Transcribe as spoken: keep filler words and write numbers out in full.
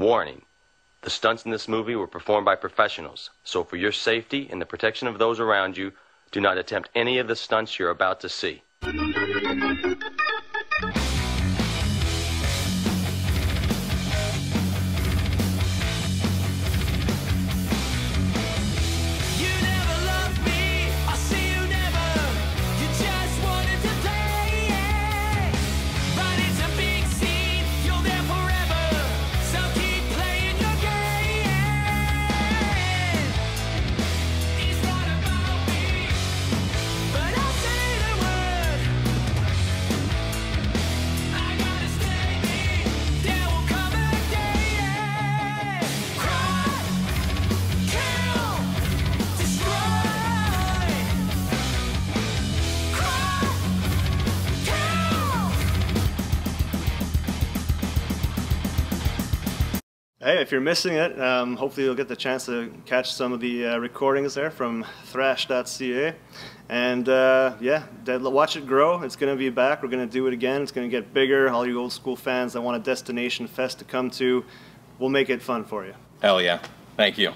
Warning: the stunts in this movie were performed by professionals, so for your safety and the protection of those around you, do not attempt any of the stunts you're about to see. Hey, if you're missing it, um, hopefully you'll get the chance to catch some of the uh, recordings there from thrash dot C A. And uh, yeah, watch it grow. It's going to be back. We're going to do it again. It's going to get bigger. All you old school fans that want a destination fest to come to, we'll make it fun for you. Hell yeah. Thank you.